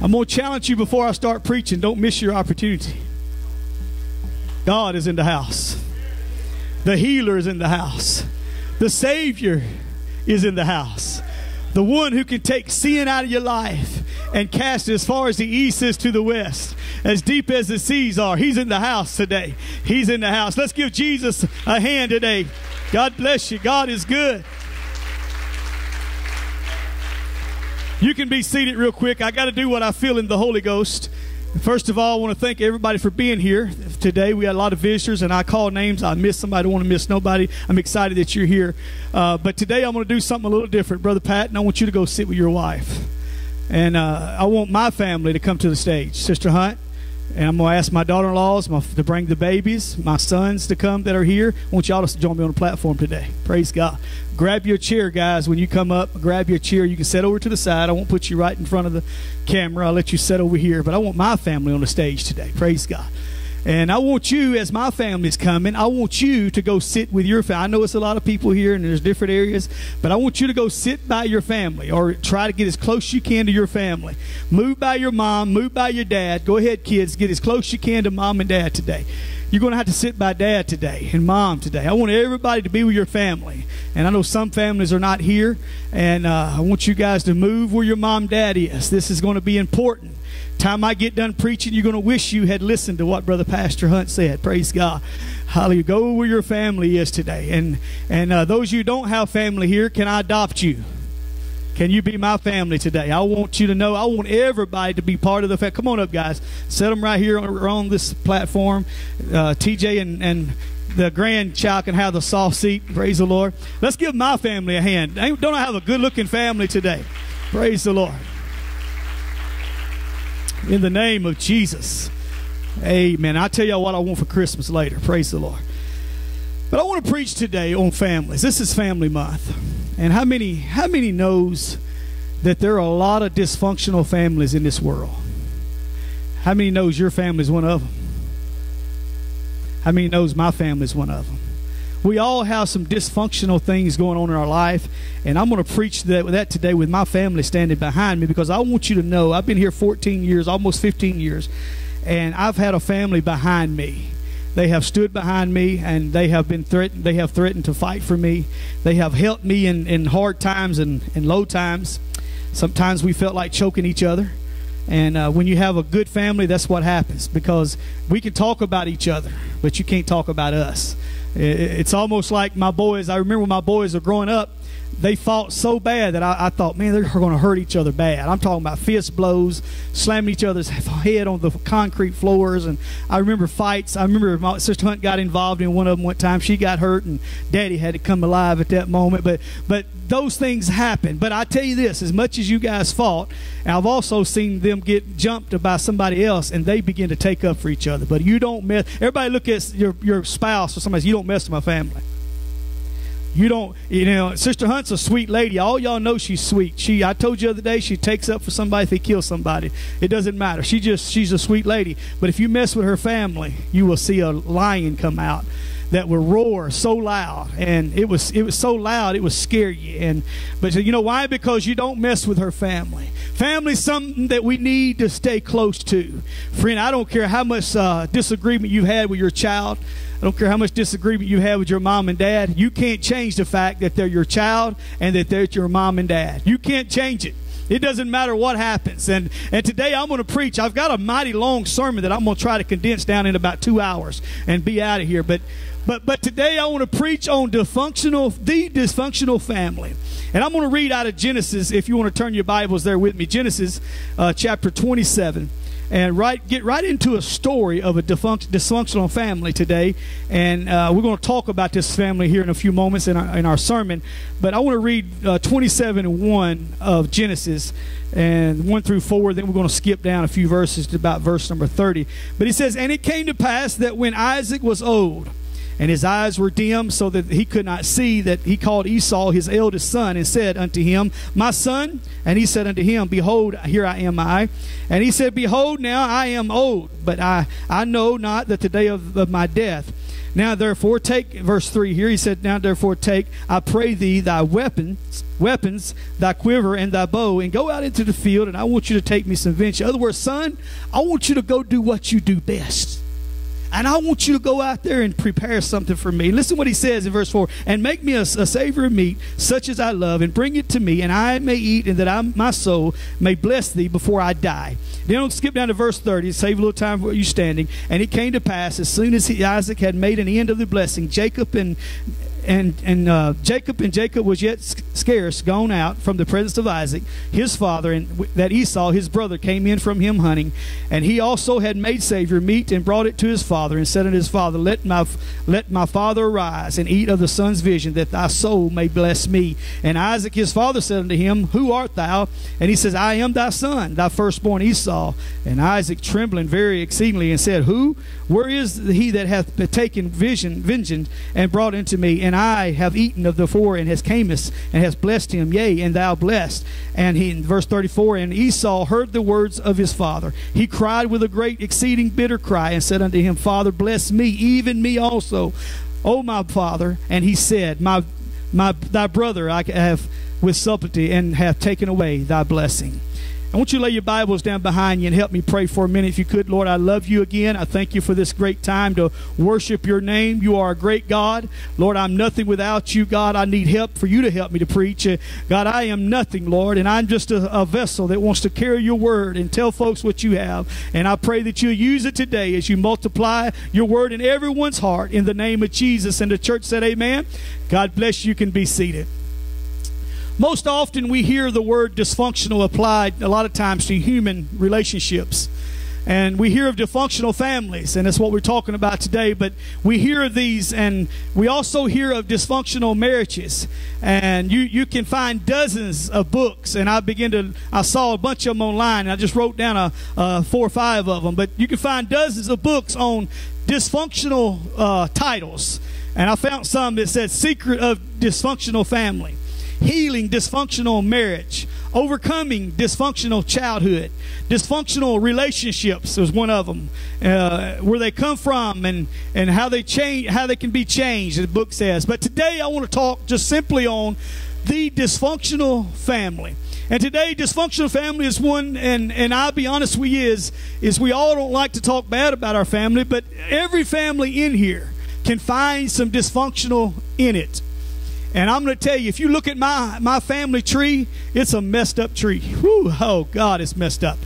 I'm going to challenge you before I start preaching. Don't miss your opportunity. God is in the house. The healer is in the house. The Savior is in the house. The one who can take sin out of your life and cast it as far as the east is to the west, as deep as the seas are. He's in the house today. He's in the house. Let's give Jesus a hand today. God bless you. God is good. You can be seated real quick. I got to do what I feel in the Holy Ghost. First of all, I want to thank everybody for being here today. We had a lot of visitors, and I call names. I miss somebody. I don't want to miss nobody. I'm excited that you're here. But today I'm going to do something a little different. Brother Patton, I want you to go sit with your wife. And I want my family to come to the stage. Sister Hunt. And I'm going to ask my daughter-in-laws to bring the babies, my sons to come that are here. I want y'all to join me on the platform today. Praise God. Grab your chair, guys. When you come up, grab your chair. You can sit over to the side. I won't put you right in front of the camera. I'll let you sit over here. But I want my family on the stage today. Praise God. And I want you, as my family's coming, I want you to go sit with your family. I know it's a lot of people here and there's different areas, but I want you to go sit by your family or try to get as close as you can to your family. Move by your mom, move by your dad. Go ahead, kids, get as close as you can to mom and dad today. You're going to have to sit by dad today and mom today. I want everybody to be with your family. And I know some families are not here, and I want you guys to move where your mom and dad is. This is going to be important. Time I get done preaching, you're going to wish you had listened to what Brother Pastor Hunt said. Praise God. Hallelujah. Go where your family is today. And those of you who don't have family here, can I adopt you? Can you be my family today? I want you to know, I want everybody to be part of the family. Come on up, guys. Set them right here on this platform. TJ and the grandchild can have the soft seat. Praise the Lord. Let's give my family a hand. Don't I have a good-looking family today? Praise the Lord. In the name of Jesus. Amen. I'll tell y'all what I want for Christmas later. Praise the Lord. But I want to preach today on families. This is Family Month. And how many knows that there are a lot of dysfunctional families in this world? How many knows your family is one of them? How many knows my family is one of them? We all have some dysfunctional things going on in our life, and I'm going to preach that today with my family standing behind me, because I want you to know I've been here 14 years, almost 15 years, and I've had a family behind me. They have stood behind me, and they have been threatened. They have threatened to fight for me. They have helped me in hard times and low times. Sometimes we felt like choking each other. And when you have a good family, that's what happens, because we can talk about each other, but you can't talk about us. It's almost like my boys. I remember when my boys were growing up, they fought so bad that I thought, man, they're going to hurt each other bad. I'm talking about fist blows, slamming each other's head on the concrete floors. And I remember fights. I remember my Sister Hunt got involved in one of them one time. She got hurt, and Daddy had to come alive at that moment. But those things happen. But I tell you this, as much as you guys fought, and I've also seen them get jumped by somebody else, and they begin to take up for each other. But you don't mess. Everybody look at your spouse or somebody. You don't mess with my family. You don't, you know, Sister Hunt's a sweet lady. All y'all know she's sweet. I told you the other day, she takes up for somebody if they kill somebody. It doesn't matter. She's a sweet lady. But if you mess with her family, you will see a lion come out that will roar so loud. And it was so loud, it would scare you. But you know why? Because you don't mess with her family. Family's something that we need to stay close to. Friend, I don't care how much disagreement you've had with your child. I don't care how much disagreement you have with your mom and dad. You can't change the fact that they're your child and that they're your mom and dad. You can't change it. It doesn't matter what happens. And today I'm going to preach. I've got a mighty long sermon that I'm going to try to condense down in about 2 hours and be out of here. But today I want to preach on the dysfunctional family. And I'm going to read out of Genesis, if you want to turn your Bibles there with me. Genesis chapter 27. And get right into a story of a dysfunctional family today. And we're going to talk about this family here in a few moments in our sermon. But I want to read 27:1 of Genesis, and 1 through 4. Then we're going to skip down a few verses to about verse number 30. But he says, "And it came to pass that when Isaac was old, and his eyes were dim, so that he could not see, that he called Esau his eldest son, and said unto him, My son? And he said unto him, Behold, here am I. And he said, Behold, now I am old, but I know not that the day of my death. Now therefore take, verse 3 here, he said, now therefore take, I pray thee, thy weapons, thy quiver and thy bow, and go out into the field, and I want you to take me some venture. In other words, son, I want you to go do what you do best. And I want you to go out there and prepare something for me. Listen what he says in verse 4. And make me a savory meat, such as I love, and bring it to me, and I may eat, and that my soul may bless thee before I die. Then I'll skip down to verse 30. Save a little time for you standing. And it came to pass, as soon as Isaac had made an end of the blessing, Jacob was yet scarce gone out from the presence of Isaac his father, and that Esau his brother came in from him hunting, and he also had made savory meat and brought it to his father, and said unto his father, let my father arise and eat of the son's vision, that thy soul may bless me. And Isaac his father said unto him, who art thou? And he says, I am thy son, thy firstborn Esau. And Isaac trembling very exceedingly, and said, where is he that hath taken vengeance and brought into me? And I have eaten of the four, and has camest, and has blessed him, yea, and thou blessed. And he, in verse 34, and Esau heard the words of his father. He cried with a great exceeding bitter cry, and said unto him, Father, bless me, even me also, O my father. And he said, thy brother I have with subtlety, and have taken away thy blessing. I want you to lay your Bibles down behind you and help me pray for a minute if you could. Lord, I love you again. I thank you for this great time to worship your name. You are a great God. Lord, I'm nothing without you, God. I need help for you to help me to preach. God, I am nothing, Lord, and I'm just a vessel that wants to carry your word and tell folks what you have. And I pray that you'll use it today as you multiply your word in everyone's heart in the name of Jesus. And the church said, amen. God bless you. You can be seated. Most often we hear the word dysfunctional applied a lot of times to human relationships. And we hear of dysfunctional families, and that's what we're talking about today. But we hear of these, and we also hear of dysfunctional marriages. And you can find dozens of books, and I saw a bunch of them online, and I just wrote down a 4 or 5 of them. But you can find dozens of books on dysfunctional titles. And I found some that said Secret of Dysfunctional Family, Healing Dysfunctional Marriage, Overcoming Dysfunctional Childhood, Dysfunctional Relationships was one of them, where they come from and how they can be changed, the book says. But today I want to talk just simply on the dysfunctional family. And today, dysfunctional family is one, and I'll be honest with you, is we all don't like to talk bad about our family, but every family in here can find some dysfunctional in it. And I'm going to tell you, if you look at my family tree, it's a messed up tree. Whew, oh, God, it's messed up.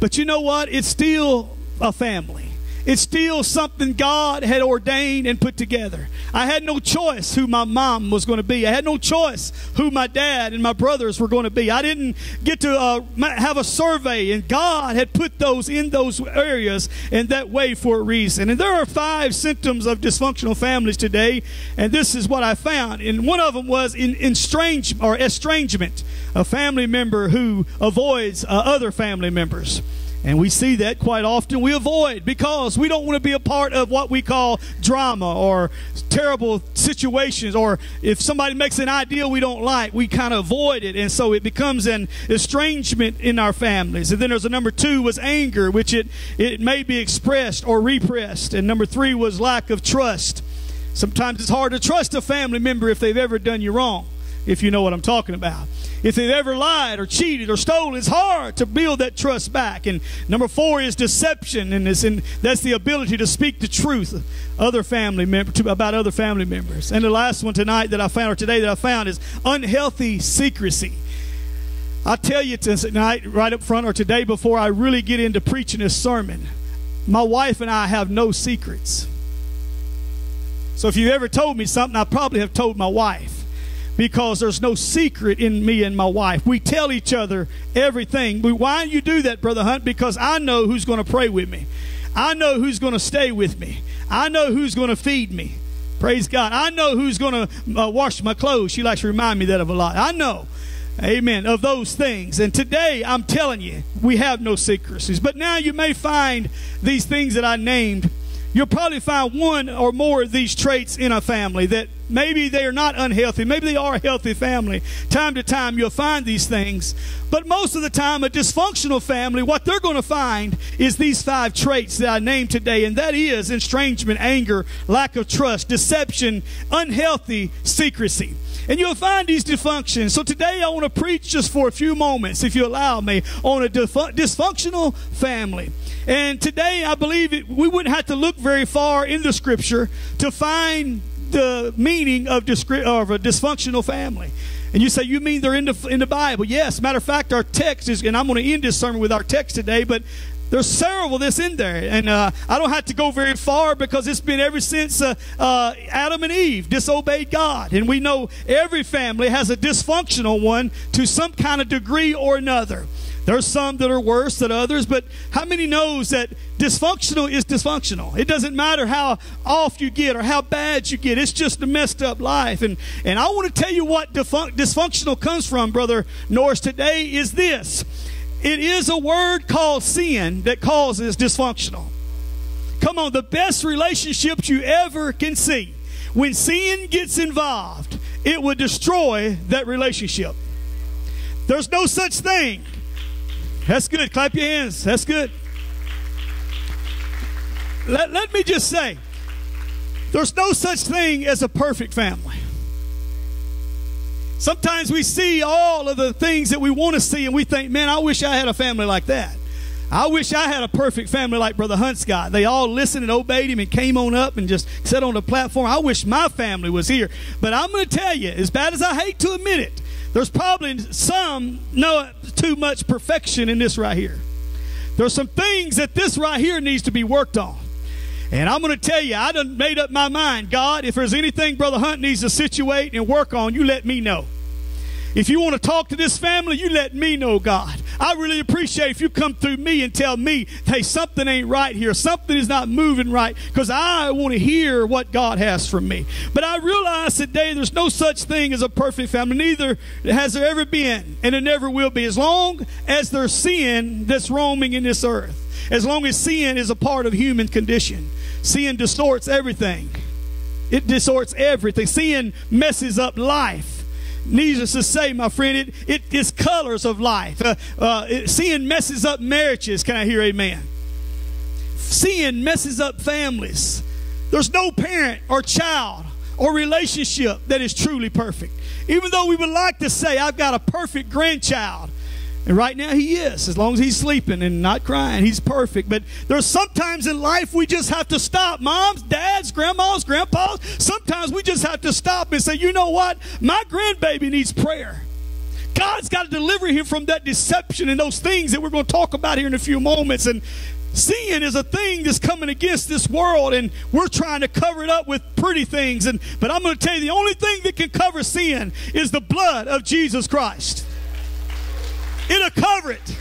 But you know what? It's still a family. It's still something God had ordained and put together. I had no choice who my mom was going to be. I had no choice who my dad and my brothers were going to be. I didn't get to have a survey, and God had put those in those areas in that way for a reason. And there are 5 symptoms of dysfunctional families today, and this is what I found. And one of them was estrangement, a family member who avoids other family members. And we see that quite often. We avoid because we don't want to be a part of what we call drama or terrible situations, or if somebody makes an idea we don't like, we kind of avoid it. And so it becomes an estrangement in our families. And then there's a number 2 was anger, which it may be expressed or repressed. And number 3 was lack of trust. Sometimes it's hard to trust a family member if they've ever done you wrong, if you know what I'm talking about. If they've ever lied or cheated or stolen, it's hard to build that trust back. And number 4 is deception, and that's the ability to speak the truth about other family members. And the last one today that I found is unhealthy secrecy. I tell you tonight, right up front, or today before I really get into preaching this sermon, my wife and I have no secrets. So if you've ever told me something, I probably have told my wife, because there's no secret in me and my wife. We tell each other everything. Why do you do that, Brother Hunt? Because I know who's going to pray with me. I know who's going to stay with me. I know who's going to feed me. Praise God. I know who's going to wash my clothes. She likes to remind me that of a lot. I know. Amen. Of those things. And today, I'm telling you, we have no secrecies. But now you may find these things that I named. You'll probably find one or more of these traits in a family that Maybe they are not unhealthy. Maybe they are a healthy family. Time to time you'll find these things. But most of the time, a dysfunctional family, what they're going to find is these 5 traits that I named today. And that is estrangement, anger, lack of trust, deception, unhealthy secrecy. And you'll find these dysfunctions. So today I want to preach just for a few moments, if you allow me, on a dysfunctional family. And today I believe we wouldn't have to look very far in the scripture to find the meaning of a dysfunctional family. And you say, you mean they're in the Bible? Yes. Matter of fact, our text is, and I'm going to end this sermon with our text today, but there's several that's in there. And I don't have to go very far because it's been ever since Adam and Eve disobeyed God. And we know every family has a dysfunctional one to some kind of degree or another. There's some that are worse than others, but how many knows that dysfunctional is dysfunctional? It doesn't matter how off you get or how bad you get. It's just a messed up life. And I want to tell you what dysfunctional comes from, Brother Norris, today is this. It is a word called sin that causes dysfunctional. Come on, the best relationships you ever can see, when sin gets involved, it will destroy that relationship. There's no such thing. That's good. Clap your hands. That's good. Let me just say, there's no such thing as a perfect family. Sometimes we see all of the things that we want to see and we think, man, I wish I had a family like that. I wish I had a perfect family like Brother Hunt's got. They all listened and obeyed him and came on up and just sat on the platform. I wish my family was here. But I'm going to tell you, as bad as I hate to admit it, there's probably some, no, too much perfection in this right here. There's some things that this right here needs to be worked on. And I'm going to tell you, I done made up my mind, God, if there's anything Brother Hunt needs to situate and work on, you let me know. If you want to talk to this family, you let me know, God. I really appreciate if you come through me and tell me, hey, something ain't right here. Something is not moving right, because I want to hear what God has for me. But I realize today there's no such thing as a perfect family. Neither has there ever been, and it never will be, as long as there's sin that's roaming in this earth. As long as sin is a part of human condition. Sin distorts everything. It distorts everything. Sin messes up life. Needless to say, my friend, it is colors of life. Sin messes up marriages. Can I hear amen? Sin messes up families. There's no parent or child or relationship that is truly perfect. Even though we would like to say, I've got a perfect grandchild. And right now he is. As long as he's sleeping and not crying, he's perfect. But there's sometimes in life we just have to stop. Moms, dads, grandmas, grandpas, sometimes we just have to stop and say, you know what? My grandbaby needs prayer. God's got to deliver him from that deception and those things that we're going to talk about here in a few moments. And sin is a thing that's coming against this world, and we're trying to cover it up with pretty things. But I'm going to tell you, the only thing that can cover sin is the blood of Jesus Christ. It'll cover it.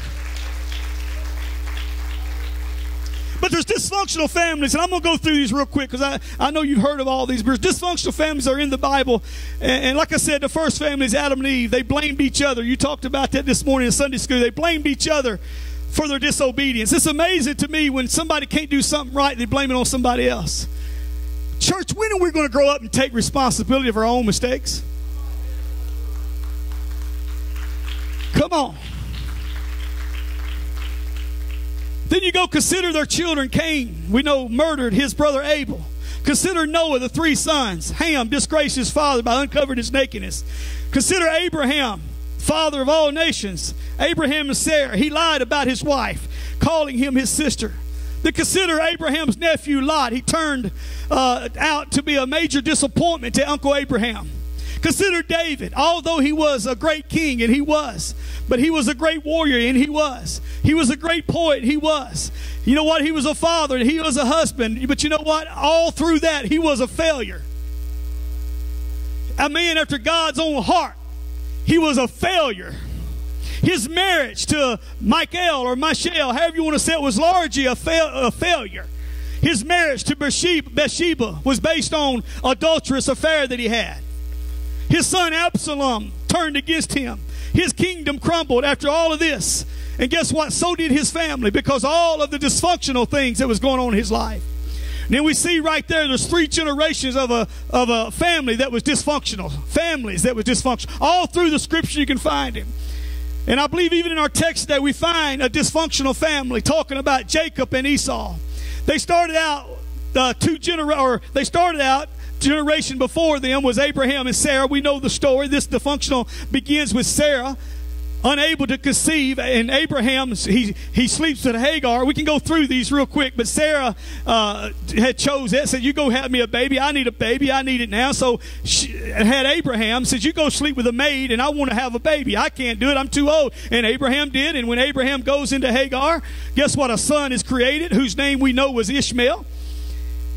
But there's dysfunctional families, and I'm going to go through these real quick because I know you've heard of all these. But dysfunctional families are in the Bible. And like I said, the first family is Adam and Eve. They blamed each other. You talked about that this morning in Sunday school. They blamed each other for their disobedience. It's amazing to me when somebody can't do something right, they blame it on somebody else. Church, when are we going to grow up and take responsibility of our own mistakes? Come on. Then you go consider their children. Cain, we know, murdered his brother Abel. Consider Noah, the 3 sons. Ham disgraced his father by uncovering his nakedness. Consider Abraham, father of all nations. Abraham and Sarah, he lied about his wife, calling him his sister. Then consider Abraham's nephew Lot. He turned out to be a major disappointment to Uncle Abraham. Consider David, although he was a great king, and he was, but he was a great warrior, and he was. He was a great poet, he was. You know what? He was a father, and he was a husband, but you know what? All through that, he was a failure. A man after God's own heart, he was a failure. His marriage to Michael or Michelle, however you want to say it, was largely a failure. His marriage to Bathsheba was based on an adulterous affair that he had. His son Absalom turned against him. His kingdom crumbled after all of this. And guess what? So did his family, because all of the dysfunctional things that was going on in his life. Then we see right there, there's three generations of a family that was dysfunctional. Families that were dysfunctional. All through the scripture you can find him. And I believe even in our text today we find a dysfunctional family talking about Jacob and Esau. They started out generation before them was Abraham and Sarah. We know the story. This dysfunctional begins with Sarah unable to conceive, and Abraham, he sleeps with Hagar. We can go through these real quick, but Sarah had chose that, said, you go have me a baby. I need a baby. I need it now. So she had Abraham, said, you go sleep with a maid, and I want to have a baby. I can't do it. I'm too old. And Abraham did, and when Abraham goes into Hagar, guess what? A son is created, whose name we know was Ishmael.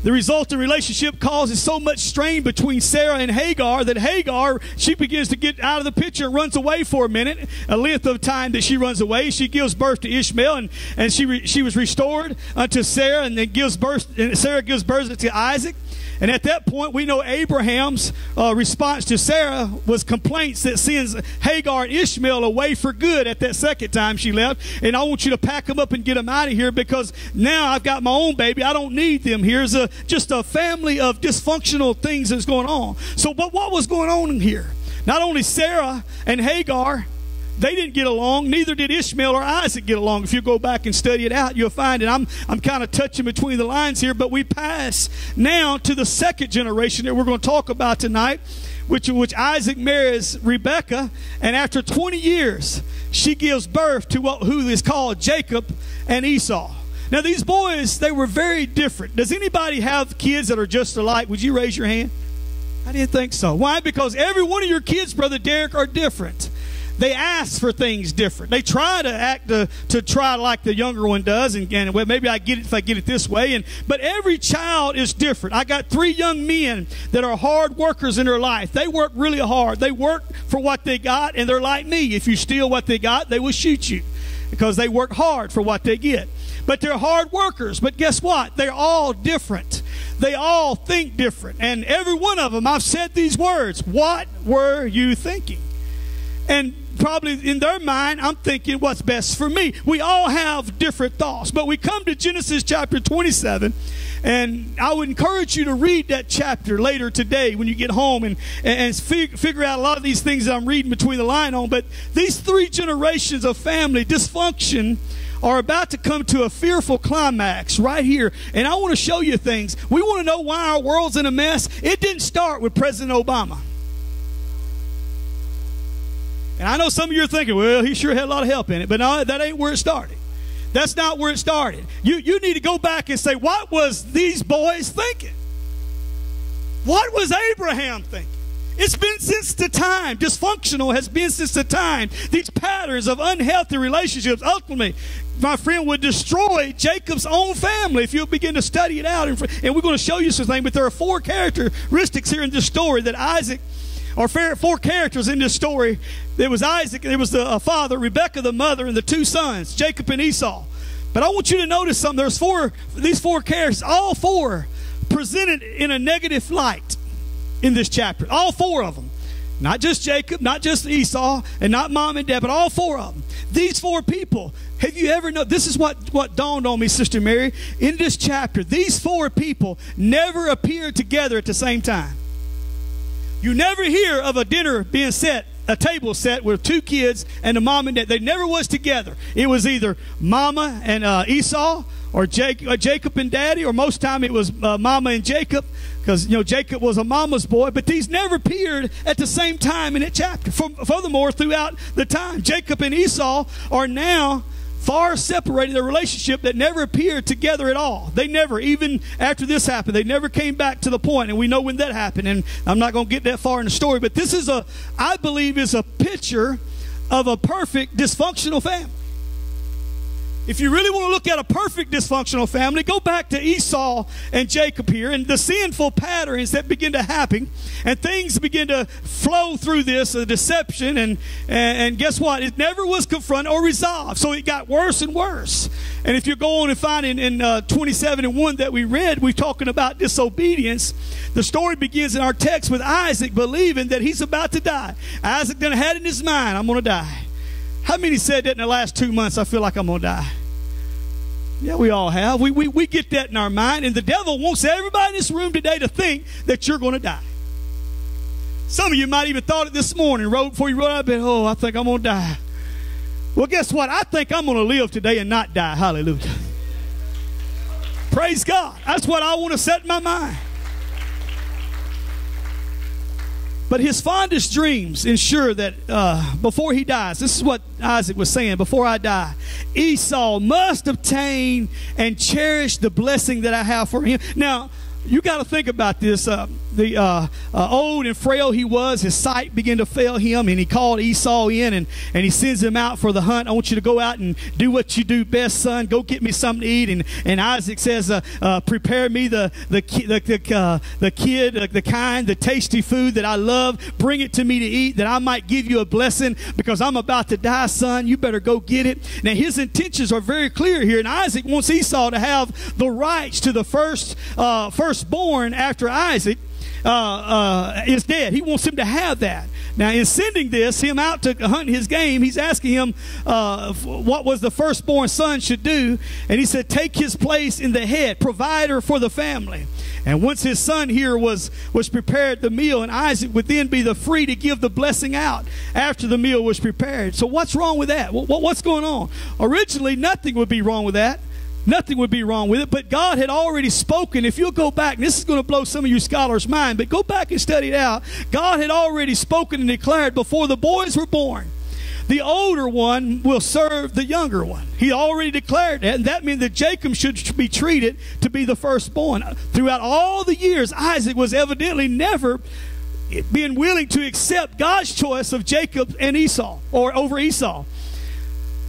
The resulting relationship causes so much strain between Sarah and Hagar that Hagar, she begins to get out of the picture and runs away for a minute, a length of time that she runs away. She gives birth to Ishmael, and she was restored unto Sarah, and then Sarah gives birth to Isaac. And at that point, we know Abraham's response to Sarah was complaints that sends Hagar and Ishmael away for good at that second time she left. And I want you to pack them up and get them out of here, because now I've got my own baby. I don't need them here. It's just a family of dysfunctional things that's going on. So, but what was going on here? Not only Sarah and Hagar, they didn't get along. Neither did Ishmael or Isaac get along. If you go back and study it out, you'll find it. I'm kind of touching between the lines here, but we pass now to the second generation that we're going to talk about tonight, which Isaac marries Rebekah, and after 20 years, she gives birth to who is called Jacob and Esau. Now, these boys, they were very different. Does anybody have kids that are just alike? Would you raise your hand? I didn't think so. Why? Because every one of your kids, Brother Derek, are different. They ask for things different. They try to act to try like the younger one does, and well, maybe I get it if I get it this way. But every child is different. I got three young men that are hard workers in their life. They work really hard. They work for what they got, and they're like me. If you steal what they got, they will shoot you, because they work hard for what they get. But they're hard workers. But guess what? They're all different. They all think different. And every one of them, I've said these words. What were you thinking? And probably in their mind, I'm thinking what's best for me. We all have different thoughts. But we come to Genesis chapter 27, and I would encourage you to read that chapter later today when you get home and figure out a lot of these things that I'm reading between the line on. But these three generations of family dysfunction are about to come to a fearful climax right here. And I want to show you things. We want to know why our world's in a mess. It didn't start with President Obama. And I know some of you are thinking, well, he sure had a lot of help in it. But no, that ain't where it started. That's not where it started. You need to go back and say, what was these boys thinking? What was Abraham thinking? It's been since the time. Dysfunctional has been since the time. These patterns of unhealthy relationships ultimately, my friend, would destroy Jacob's own family if you begin to study it out. And we're going to show you something. But there are four characteristics here in this story that Isaac, or four characters in this story. There was Isaac, there was the father, Rebekah the mother, and the two sons, Jacob and Esau. But I want you to notice something. There's these four characters, all four presented in a negative light in this chapter. All four of them. Not just Jacob, not just Esau, and not mom and dad, but all four of them. These four people, have you ever known? This is what dawned on me, Sister Mary, in this chapter. These four people never appeared together at the same time. You never hear of a dinner being set, a table set with two kids and a mom and dad. They never was together. It was either mama and Esau, or Jacob and daddy, or most time it was mama and Jacob, because, you know, Jacob was a mama's boy. But these never appeared at the same time in that chapter. Furthermore, throughout the time, Jacob and Esau are now far separated, a relationship that never appeared together at all. They never, even after this happened, they never came back to the point, and we know when that happened, and I'm not going to get that far in the story, but this is I believe, is a picture of a perfect dysfunctional family. If you really want to look at a perfect dysfunctional family, go back to Esau and Jacob here, and the sinful patterns that begin to happen, and things begin to flow through this, the deception, and guess what? It never was confronted or resolved, so it got worse and worse. And if you go on and find in 27:1 that we read, we're talking about disobedience. The story begins in our text with Isaac believing that he's about to die. Isaac done had in his mind, I'm going to die. How many said that in the last 2 months, I feel like I'm going to die? Yeah, we all have. We get that in our mind. And the devil wants everybody in this room today to think that you're going to die. Some of you might even thought it this morning, right before you rode out of bed, oh, I think I'm going to die. Well, guess what? I think I'm going to live today and not die. Hallelujah. Praise God. That's what I want to set in my mind. But his fondest dreams ensure that before he dies, this is what Isaac was saying, before I die, Esau must obtain and cherish the blessing that I have for him. Now, you got to think about this. Old and frail he was, his sight began to fail him, and he called Esau in, and he sends him out for the hunt. I want you to go out and do what you do best, son. Go get me something to eat. And Isaac says, prepare me the tasty food that I love. Bring it to me to eat that I might give you a blessing, because I'm about to die, son. You better go get it. Now, his intentions are very clear here, and Isaac wants Esau to have the rights to the firstborn after Isaac is dead. He wants him to have that. Now, in sending him out to hunt his game, he's asking him what was the firstborn son should do. And he said, take his place in the head, provider for the family. And once his son here was prepared the meal, and Isaac would then be the free to give the blessing out after the meal was prepared. So what's wrong with that? What's going on? Originally, nothing would be wrong with that. Nothing would be wrong with it, but God had already spoken. If you'll go back, and this is going to blow some of you scholars' mind, but go back and study it out. God had already spoken and declared before the boys were born, the older one will serve the younger one. He already declared that, and that meant that Jacob should be treated to be the firstborn. Throughout all the years, Isaac was evidently never being willing to accept God's choice of Jacob and Esau, or over Esau.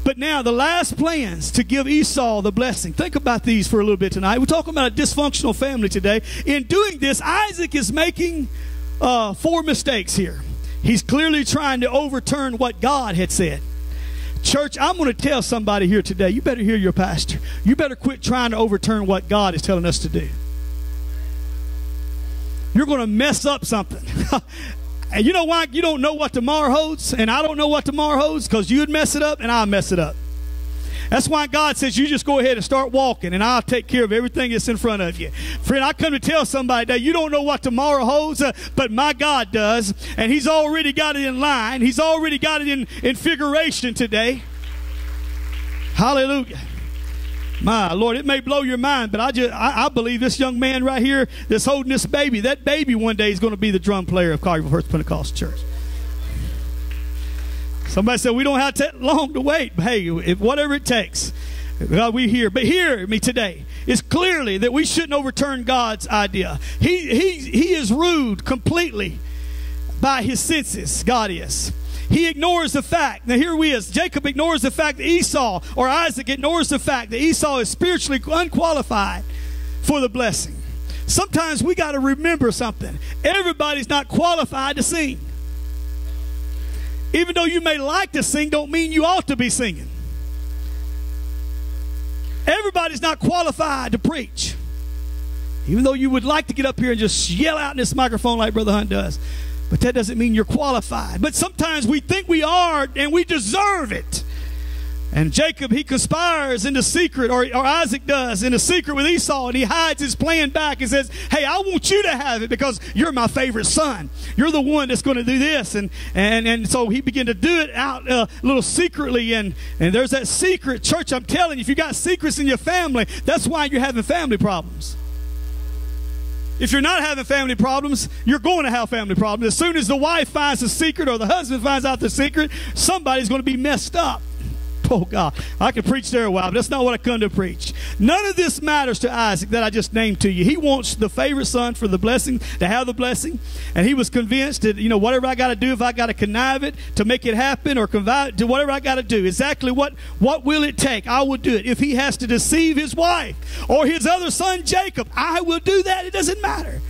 But now the last plans to give Esau the blessing. Think about these for a little bit tonight. We're talking about a dysfunctional family today. In doing this, Isaac is making four mistakes here. He's clearly trying to overturn what God had said. Church, I'm going to tell somebody here today, you better hear your pastor. You better quit trying to overturn what God is telling us to do. You're going to mess up something. And you know why you don't know what tomorrow holds? And I don't know what tomorrow holds? Because you'd mess it up and I'd mess it up. That's why God says you just go ahead and start walking, and I'll take care of everything that's in front of you. Friend, I come to tell somebody that you don't know what tomorrow holds, but my God does. And he's already got it in line. He's already got it in figuration today. Hallelujah. My Lord, it may blow your mind, but I believe this young man right here that's holding this baby, that baby one day is going to be the drum player of Collierville First Pentecostal Church. Somebody said, we don't have that long to wait. But hey, if whatever it takes, God, we hear. But hear me today. It's clearly that we shouldn't overturn God's idea. He is rude completely by his senses, God is. He ignores the fact. Now here we is. Jacob ignores the fact that Esau, or Isaac ignores the fact that Esau is spiritually unqualified for the blessing. Sometimes we got to remember something. Everybody's not qualified to sing. Even though you may like to sing, don't mean you ought to be singing. Everybody's not qualified to preach. Even though you would like to get up here and just yell out in this microphone like Brother Hunt does. But that doesn't mean you're qualified. But sometimes we think we are, and we deserve it. And Jacob, he conspires in the secret, or Isaac does, in the secret with Esau, and he hides his plan back and says, hey, I want you to have it because you're my favorite son. You're the one that's going to do this. And so he began to do it out a little secretly, and there's that secret. Church, I'm telling you, if you got secrets in your family, that's why you're having family problems. If you're not having family problems, you're going to have family problems. As soon as the wife finds the secret or the husband finds out the secret, somebody's going to be messed up. Oh, God. I could preach there a while, but that's not what I come to preach. None of this matters to Isaac that I just named to you. He wants the favorite son for the blessing, to have the blessing. And he was convinced that, you know, whatever I got to do, if I got to connive it to make it happen or connive, do whatever I got to do, exactly what will it take? I will do it. If he has to deceive his wife or his other son, Jacob, I will do that. It doesn't matter.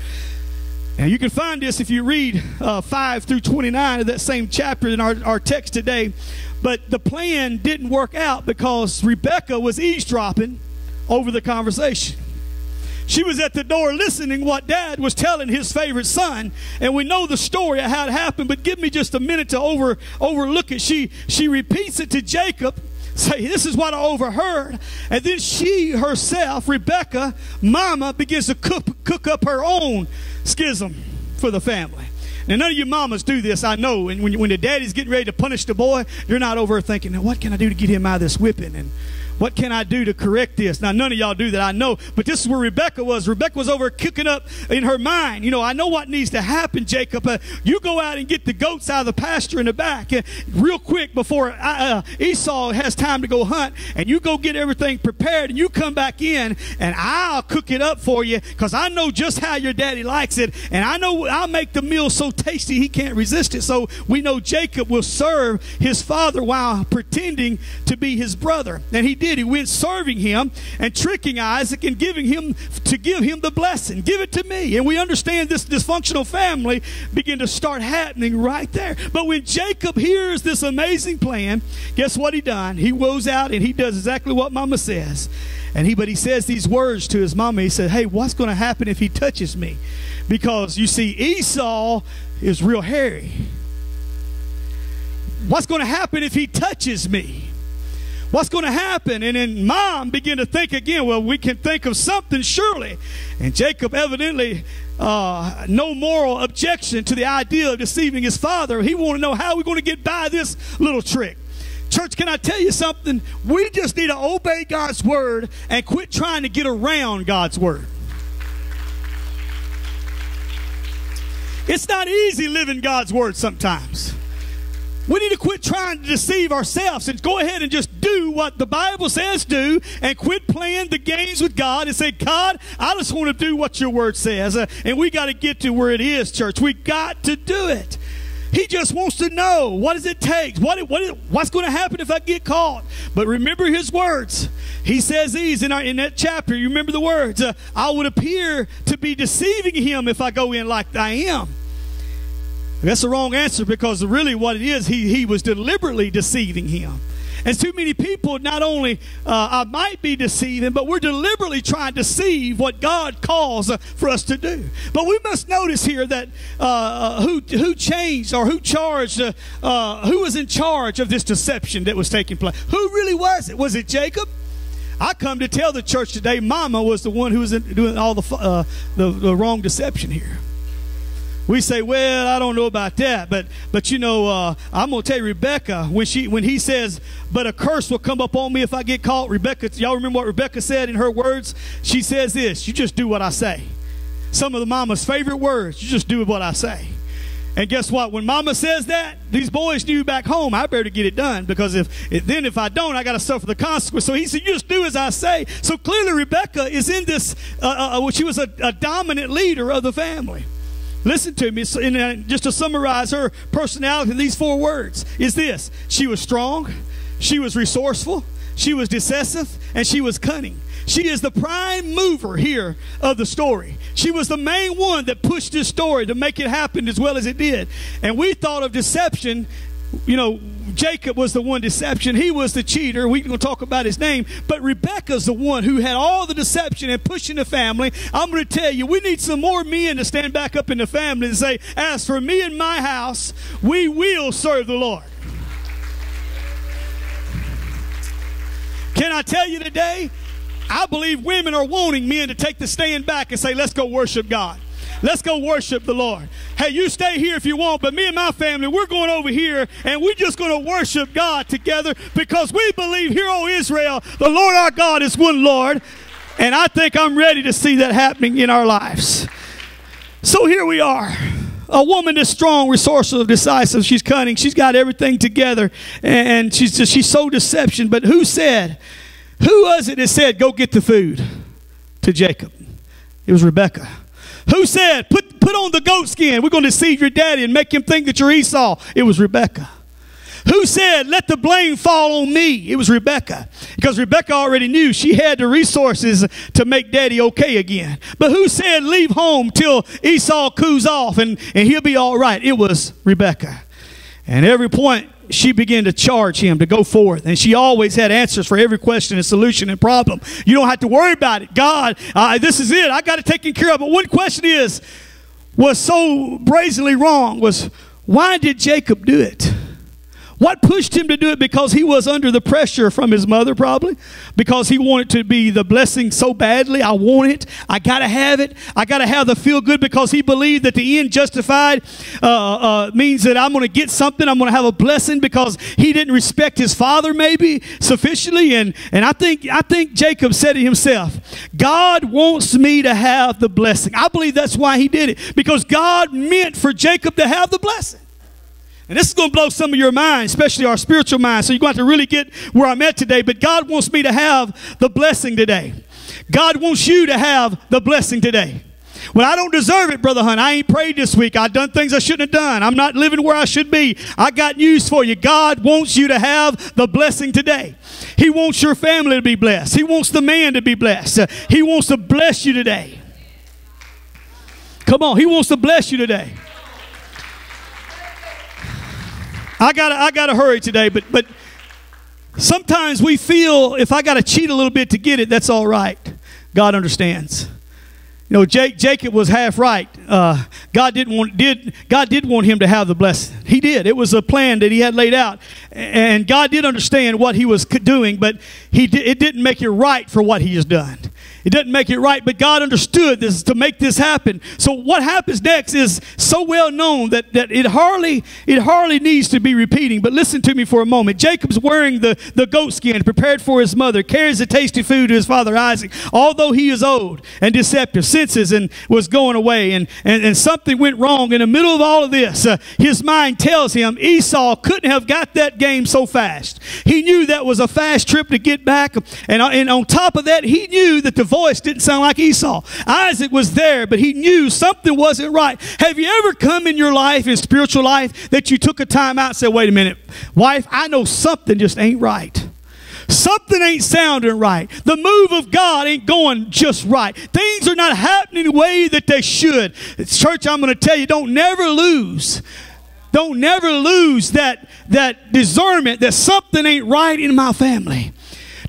And you can find this if you read 5 through 29 of that same chapter in our text today. But the plan didn't work out because Rebecca was eavesdropping over the conversation. She was at the door listening what Dad was telling his favorite son. And we know the story of how it happened, but give me just a minute to overlook it. She repeats it to Jacob say, this is what I overheard. And then she herself, Rebecca, mama, begins to cook up her own schism for the family. Now, none of you mamas do this, I know. And when the daddy's getting ready to punish the boy, you're not over thinking, now, what can I do to get him out of this whipping? And what can I do to correct this? Now, none of y'all do that, I know. But this is where Rebecca was. Rebecca was over kicking up in her mind. You know, I know what needs to happen, Jacob. You go out and get the goats out of the pasture in the back real quick before Esau has time to go hunt. And you go get everything prepared, and you come back in, and I'll cook it up for you because I know just how your daddy likes it. And I know I'll make the meal so tasty he can't resist it. So we know Jacob will serve his father while pretending to be his brother. And he did. He went serving him and tricking Isaac and giving him to give him the blessing. Give it to me. And we understand this dysfunctional family begin to start happening right there. But when Jacob hears this amazing plan, guess what he done? He goes out and he does exactly what mama says. And he says these words to his mama. He said, hey, what's going to happen if he touches me? Because you see, Esau is real hairy. What's going to happen if he touches me? What's going to happen? And then mom began to think again, well, we can think of something surely. And Jacob evidently no moral objection to the idea of deceiving his father. He wanted to know how we're going to get by this little trick. Church, can I tell you something? We just need to obey God's word and quit trying to get around God's word. It's not easy living God's word sometimes. We need to quit trying to deceive ourselves and go ahead and just do what the Bible says do and quit playing the games with God and say, God, I just want to do what your word says. And we got to get to where it is, church. We got to do it. He just wants to know, what does it take? What's going to happen if I get caught? But remember his words. He says these in that chapter. You remember the words. I would appear to be deceiving him if I go in like I am. That's the wrong answer, because really what it is, he was deliberately deceiving him. And too many people, not only I might be deceiving, but we're deliberately trying to deceive what God calls for us to do. But we must notice here that who was in charge of this deception that was taking place? Who really was it? Was it Jacob? I come to tell the church today, mama was the one who was doing all the wrong deception here. We say, well, I don't know about that, but you know, I'm gonna tell you, Rebecca, when he says, but a curse will come up on me if I get caught. Rebecca, y'all remember what Rebecca said in her words? She says this: you just do what I say. Some of the mama's favorite words: you just do what I say. And guess what? When mama says that, these boys knew back home, I better get it done, because if I don't, I got to suffer the consequence. So he said, you just do as I say. So clearly Rebecca is in this, she was a dominant leader of the family. Listen to me, just to summarize her personality in these four words is this: she was strong, she was resourceful, she was decisive, and she was cunning. She is the prime mover here of the story. She was the main one that pushed this story to make it happen as well as it did. And we thought of deception, you know, Jacob was the one deception. He was the cheater. We're going to talk about his name. But Rebecca's the one who had all the deception and pushing the family. I'm going to tell you, we need some more men to stand back up in the family and say, as for me and my house, we will serve the Lord. Can I tell you today, I believe women are wanting men to take the stand back and say, let's go worship God. Let's go worship the Lord. Hey, you stay here if you want, but me and my family, we're going over here, and we're just going to worship God together, because we believe, hear, O Israel, the Lord our God is one Lord, and I think I'm ready to see that happening in our lives. So here we are. A woman that's strong, resourceful, decisive. She's cunning. She's got everything together, and she's so deception. But who was it that said, go get the food to Jacob? It was Rebecca. Who said, put on the goat skin. We're going to deceive your daddy and make him think that you're Esau. It was Rebecca. Who said, let the blame fall on me? It was Rebecca. Because Rebecca already knew she had the resources to make daddy okay again. But who said, leave home till Esau coos off and he'll be all right? It was Rebecca. And every point, she began to charge him to go forth. And she always had answers for every question and solution and problem. You don't have to worry about it. God, this is it. I got it taken care of. But one question was so brazenly wrong was, why did Jacob do it? What pushed him to do it? Because he was under the pressure from his mother, probably. Because he wanted to be the blessing so badly. I want it. I got to have it. I got to have the feel good, because he believed that the end justified means that I'm going to get something. I'm going to have a blessing, because he didn't respect his father maybe sufficiently. And I think Jacob said to himself, God wants me to have the blessing. I believe that's why he did it, because God meant for Jacob to have the blessing. And this is going to blow some of your minds, especially our spiritual minds. So you're going to have to really get where I'm at today. But God wants me to have the blessing today. God wants you to have the blessing today. Well, I don't deserve it, Brother Hunt. I ain't prayed this week. I've done things I shouldn't have done. I'm not living where I should be. I got news for you. God wants you to have the blessing today. He wants your family to be blessed. He wants the man to be blessed. He wants to bless you today. Come on. He wants to bless you today. I gotta hurry today, but sometimes we feel if I gotta cheat a little bit to get it, that's all right. God understands. You know, Jacob was half right. God did want him to have the blessing. He did. It was a plan that he had laid out, and God did understand what he was doing, but it didn't make it right for what he has done. It doesn't make it right, but God understood this to make this happen. So what happens next is so well known that it hardly needs to be repeating. But listen to me for a moment. Jacob's wearing the goat skin prepared for his mother, carries the tasty food to his father Isaac, although he is old and deceptive, senses and was going away, and something went wrong. In the middle of all of this, his mind tells him Esau couldn't have got that game so fast. He knew that was a fast trip to get back, and on top of that, he knew that the voice didn't sound like Esau. Isaac was there, but he knew something wasn't right. Have you ever come in your life, in spiritual life, that you took a time out and said, wait a minute, wife, I know something just ain't right. Something ain't sounding right. The move of God ain't going just right. Things are not happening the way that they should. Church, I'm going to tell you, don't never lose. Don't never lose that discernment that something ain't right in my family.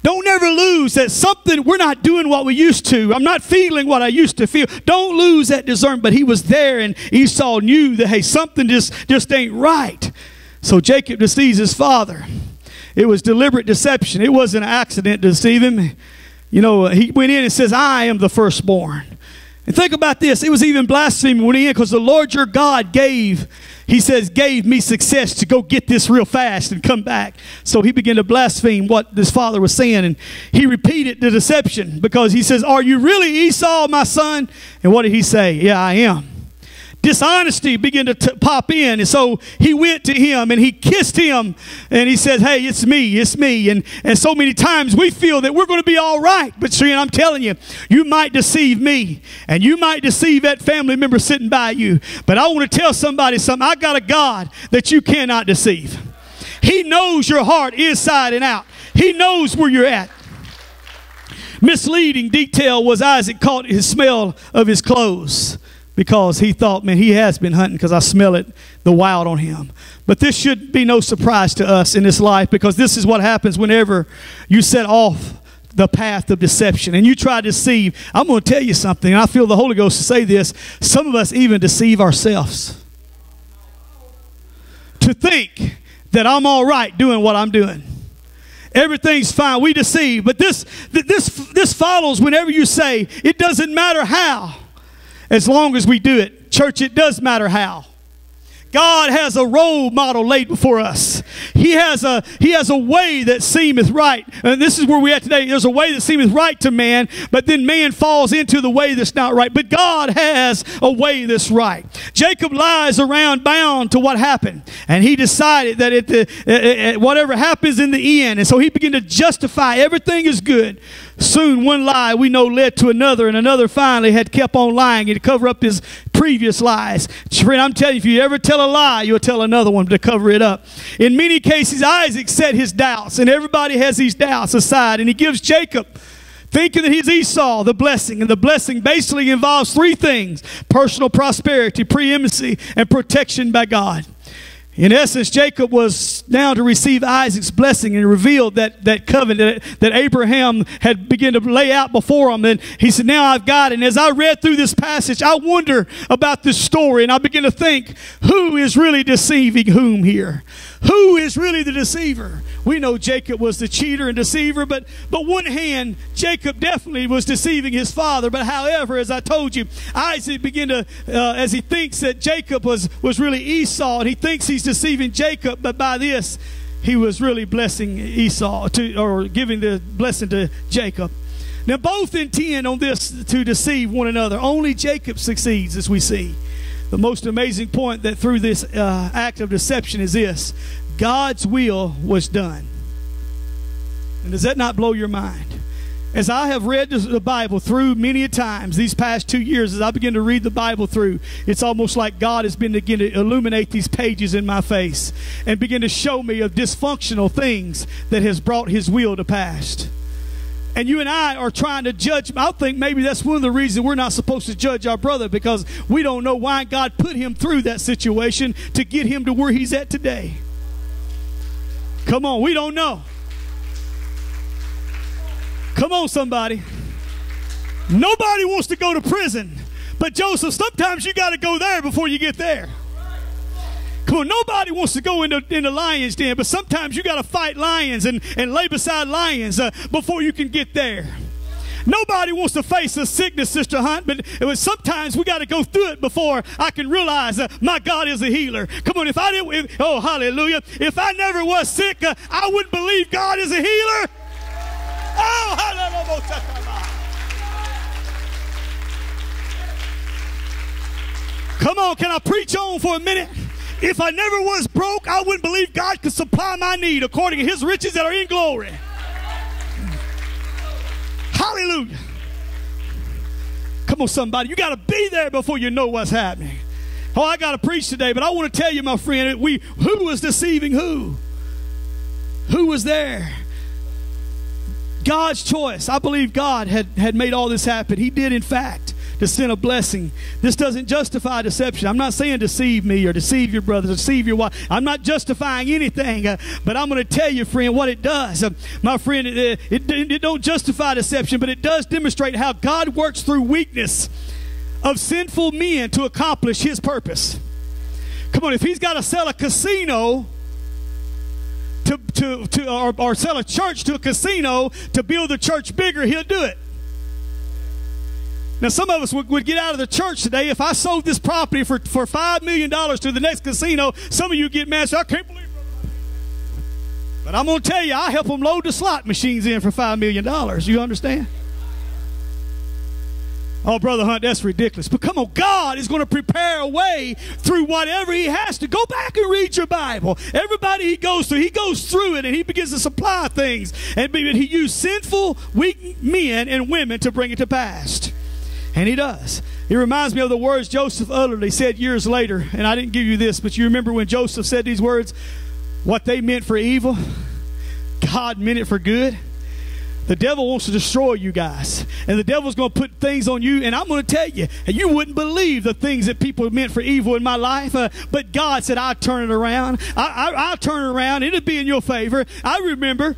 Don't ever lose that something, we're not doing what we used to. I'm not feeling what I used to feel. Don't lose that discernment. But he was there, and Esau knew that, hey, something just ain't right. So Jacob deceives his father. It was deliberate deception. It wasn't an accident to deceive him. You know, he went in and says, I am the firstborn. And think about this. It was even blasphemy when he in, because the Lord your God gave me success to go get this real fast and come back. So he began to blaspheme what his father was saying. And he repeated the deception, because he says, are you really Esau, my son? And what did he say? Yeah, I am. Dishonesty began to pop in. And so he went to him and he kissed him. And he said, hey, it's me, it's me. And so many times we feel that we're going to be all right. But see, I'm telling you, you might deceive me. And you might deceive that family member sitting by you. But I want to tell somebody something. I got a God that you cannot deceive. He knows your heart inside and out. He knows where you're at. Misleading detail was Isaac caught his smell of his clothes, because he thought, man, he has been hunting, because I smell it, the wild on him. But this should be no surprise to us in this life, because this is what happens whenever you set off the path of deception and you try to deceive. I'm going to tell you something, and I feel the Holy Ghost to say this. Some of us even deceive ourselves to think that I'm all right doing what I'm doing. Everything's fine. We deceive. But this follows whenever you say it doesn't matter how. As long as we do it, church, it does matter how. God has a role model laid before us. He has a way that seemeth right. And this is where we're at today. There's a way that seemeth right to man, but then man falls into the way that's not right. But God has a way that's right. Jacob lies around bound to what happened. And he decided that whatever happens in the end. And so he began to justify everything is good. Soon one lie we know led to another, and another finally had kept on lying to cover up his previous lies. Friend, I'm telling you, if you ever tell a lie, you'll tell another one to cover it up. In many cases, Isaac set his doubts, and everybody has these doubts aside, and he gives Jacob, thinking that he's Esau, the blessing. And the blessing basically involves three things: personal prosperity, preeminency, and protection by God. In essence, Jacob was now to receive Isaac's blessing, and revealed that covenant that Abraham had begun to lay out before him. And he said, now I've got it. And as I read through this passage, I wonder about this story, and I begin to think, who is really deceiving whom here? Who is really the deceiver? We know Jacob was the cheater and deceiver, but one hand, Jacob definitely was deceiving his father. But however, as I told you, Isaac began to, as he thinks that Jacob was really Esau, and he thinks he's deceiving Jacob, but by this, he was really blessing Esau, or giving the blessing to Jacob. Now both intend on this to deceive one another. Only Jacob succeeds, as we see. The most amazing point that through this act of deception is this: God's will was done. And does that not blow your mind? As I have read the Bible through many a times these past 2 years, as I begin to read the Bible through, it's almost like God has been beginning to illuminate these pages in my face and begin to show me of dysfunctional things that has brought his will to pass. And you and I are trying to judge. I think maybe that's one of the reasons we're not supposed to judge our brother, because we don't know why God put him through that situation to get him to where he's at today. Come on, we don't know. Come on, somebody. Nobody wants to go to prison, but Joseph, sometimes you got to go there before you get there. Come on, nobody wants to go in the lion's den, but sometimes you got to fight lions and lay beside lions before you can get there. Nobody wants to face a sickness, Sister Hunt, but sometimes we got to go through it before I can realize my God is a healer. Come on, if I didn't, oh, hallelujah. If I never was sick, I wouldn't believe God is a healer. Oh, hallelujah. Come on, can I preach on for a minute? If I never was broke, I wouldn't believe God could supply my need according to his riches that are in glory. Hallelujah. Come on, somebody. You got to be there before you know what's happening. Oh, I got to preach today, but I want to tell you, my friend, who was deceiving who? Who was there? God's choice. I believe God had made all this happen. He did, in fact, to send a blessing. This doesn't justify deception. I'm not saying deceive me or deceive your brother, deceive your wife. I'm not justifying anything, but I'm going to tell you, friend, what it does. My friend, it don't justify deception, but it does demonstrate how God works through weakness of sinful men to accomplish his purpose. Come on, if he's got to sell a casino or sell a church to a casino to build the church bigger, he'll do it. Now, some of us would get out of the church today. If I sold this property for $5 million to the next casino, some of you get mad. So I can't believe it. But I'm going to tell you, I help them load the slot machines in for $5 million. You understand? Oh, Brother Hunt, that's ridiculous. But come on, God is going to prepare a way through whatever he has to. Go back and read your Bible. Everybody he goes through it, and he begins to supply things. And he used sinful, weak men and women to bring it to pass. And he does. It reminds me of the words Joseph uttered. He said years later, and I didn't give you this, but you remember when Joseph said these words, what they meant for evil, God meant it for good. The devil wants to destroy you guys. And the devil's going to put things on you. And I'm going to tell you, you wouldn't believe the things that people meant for evil in my life. But God said, I'll turn it around. I'll turn it around. It'll be in your favor. I remember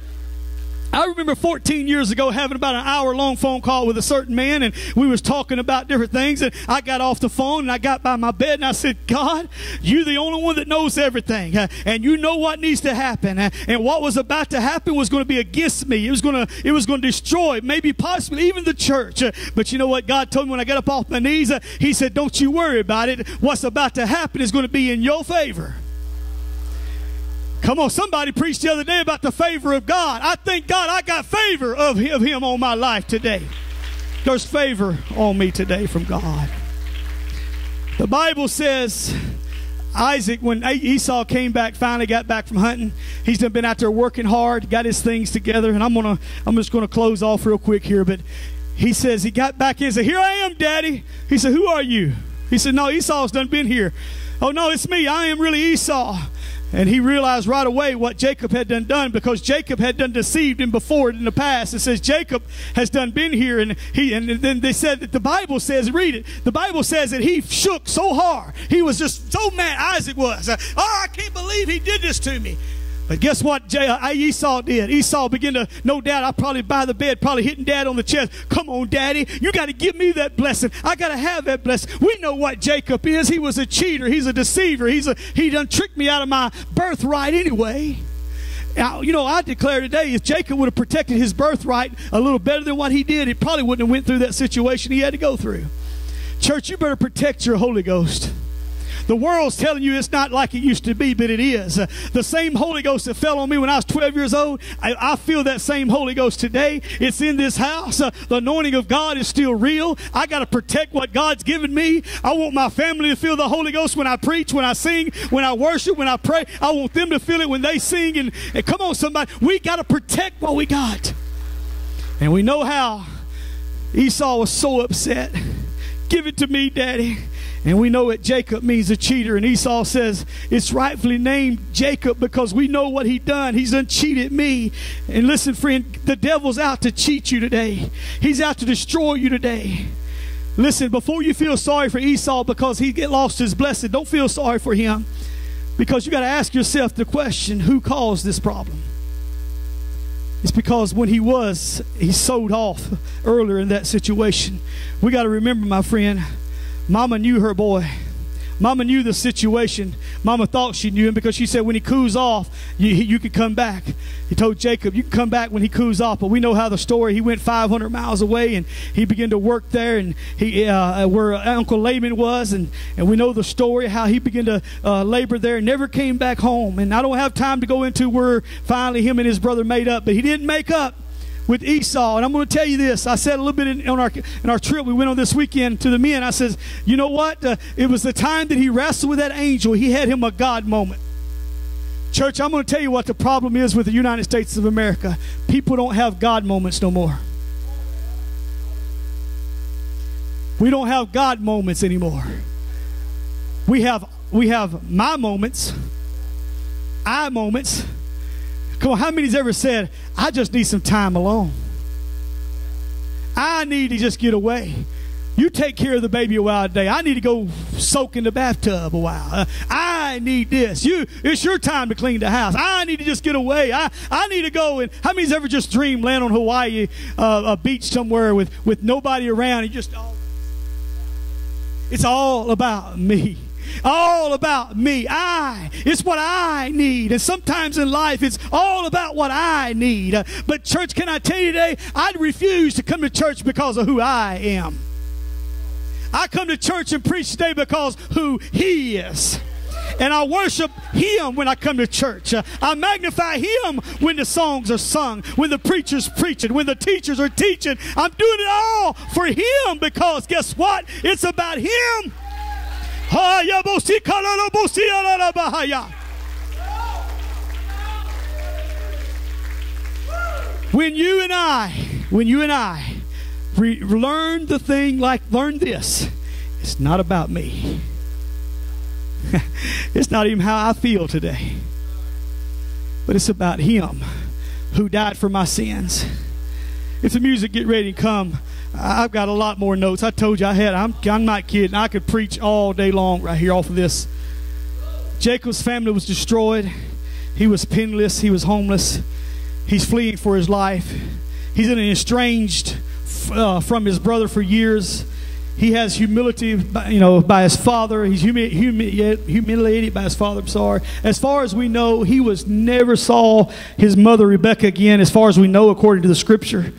14 years ago having about an hour-long phone call with a certain man, and we was talking about different things, and I got off the phone, and I got by my bed, and I said, God, you're the only one that knows everything, and you know what needs to happen, and what was about to happen was going to be against me. It was going to destroy, maybe possibly even the church, but you know what God told me when I got up off my knees? He said, don't you worry about it. What's about to happen is going to be in your favor. Come on, somebody preached the other day about the favor of God. I thank God I got favor of him on my life today. There's favor on me today from God. The Bible says Isaac, when Esau came back, finally got back from hunting, he's been out there working hard, got his things together, and I'm just going to close off real quick here, but he says he got back and said, here I am, Daddy. He said, who are you? He said, no, Esau's done been here. Oh, no, it's me. I am really Esau. And he realized right away what Jacob had done, because Jacob had done deceived him before in the past. It says Jacob has done been here, and then they said that the Bible says, read it, the Bible says that he shook so hard. He was just so mad, Isaac was. Oh, I can't believe he did this to me. But guess what Esau did? Esau began to, no doubt, I probably by the bed, probably hitting Dad on the chest. Come on, Daddy. You got to give me that blessing. I got to have that blessing. We know what Jacob is. He was a cheater. He's a deceiver. He done tricked me out of my birthright anyway. Now, you know, I declare today, if Jacob would have protected his birthright a little better than what he did, he probably wouldn't have went through that situation he had to go through. Church, you better protect your Holy Ghost. The world's telling you it's not like it used to be, but it is. The same Holy Ghost that fell on me when I was 12 years old, I feel that same Holy Ghost today. It's in this house. The anointing of God is still real. I got to protect what God's given me. I want my family to feel the Holy Ghost when I preach, when I sing, when I worship, when I pray. I want them to feel it when they sing. And come on, somebody. We got to protect what we got. And we know how Esau was so upset. Give it to me, Daddy. And we know that Jacob means a cheater. And Esau says, it's rightfully named Jacob because we know what he done. He's uncheated me. And listen, friend, the devil's out to cheat you today. He's out to destroy you today. Listen, before you feel sorry for Esau because he lost his blessing, don't feel sorry for him, because you got to ask yourself the question, who caused this problem? It's because when he sold off earlier in that situation. We got to remember, my friend, Mama knew her boy. Mama knew the situation. Mama thought she knew him because she said when he cools off, you can come back. He told Jacob, you can come back when he cools off. But we know how the story, he went 500 miles away and he began to work there and he where Uncle Laban was. And we know the story, how he began to labor there and never came back home. And I don't have time to go into where finally him and his brother made up, but he didn't make up with Esau. And I'm going to tell you this. I said a little bit on our trip we went on this weekend to the men. I says, you know what? It was the time that he wrestled with that angel. He had him a God moment. Church, I'm going to tell you what the problem is with the United States of America. People don't have God moments no more. We don't have God moments anymore. We have my moments, I moments. Come on, how many's ever said, I just need some time alone. I need to just get away. You take care of the baby a while today. I need to go soak in the bathtub a while. I need this. It's your time to clean the house. I need to just get away. I need to go. And how many's ever just dreamed land on Hawaii, a beach somewhere with nobody around? And just, oh, it's all about me. All about me. It's what I need. And sometimes in life, it's all about what I need. But church, can I tell you today, I'd refuse to come to church because of who I am. I come to church and preach today because who He is. And I worship Him when I come to church. I magnify Him when the songs are sung, when the preacher's preaching, when the teachers are teaching. I'm doing it all for Him because guess what? It's about Him. When you and I learn the thing, like learn this, it's not about me. It's not even how I feel today, but it's about Him who died for my sins. If the music get ready to come, I've got a lot more notes. I told you I had. I'm not kidding. I could preach all day long right here off of this. Jacob's family was destroyed. He was penniless. He was homeless. He's fleeing for his life. He's estranged from his brother for years. He has humility, by his father. He's humiliated by his father. I'm sorry. As far as we know, he was never saw his mother Rebecca again. As far as we know, according to the scripture.